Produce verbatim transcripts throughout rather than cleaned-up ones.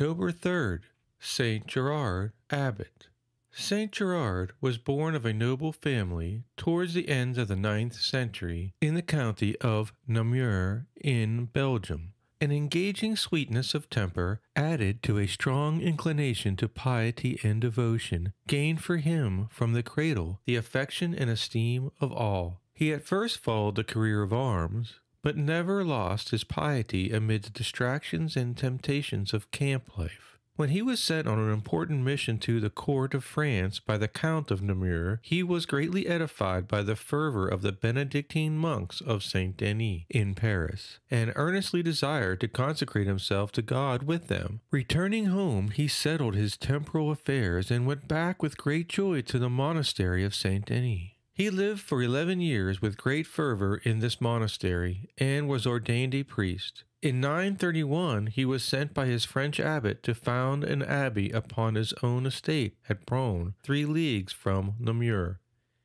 October third, Saint Gerard, Abbot. Saint Gerard was born of a noble family towards the end of the ninth century in the county of Namur in Belgium. An engaging sweetness of temper, added to a strong inclination to piety and devotion, gained for him from the cradle the affection and esteem of all. He at first followed the career of arms, but never lost his piety amid the distractions and temptations of camp life. When he was sent on an important mission to the court of France by the Count of Namur, he was greatly edified by the fervor of the Benedictine monks of Saint-Denis in Paris, and earnestly desired to consecrate himself to God with them. Returning home, he settled his temporal affairs and went back with great joy to the monastery of Saint-Denis. He lived for eleven years with great fervor in this monastery, and was ordained a priest. In nine thirty-one he was sent by his French abbot to found an abbey upon his own estate at Brogne, three leagues from Namur.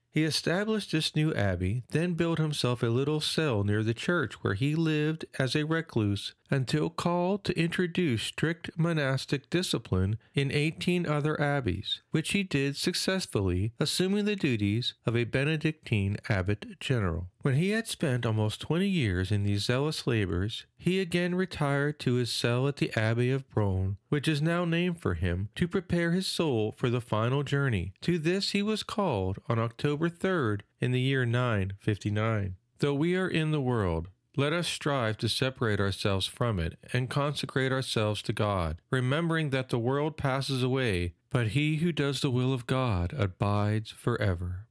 He established this new abbey, then built himself a little cell near the church where he lived as a recluse until called to introduce strict monastic discipline in eighteen other abbeys, which he did successfully, assuming the duties of a Benedictine abbot general. When he had spent almost twenty years in these zealous labors, he again retired to his cell at the Abbey of Brogne, which is now named for him, to prepare his soul for the final journey. To this he was called on October third in the year nine fifty-nine. Though we are in the world, let us strive to separate ourselves from it and consecrate ourselves to God, remembering that the world passes away, but he who does the will of God abides forever.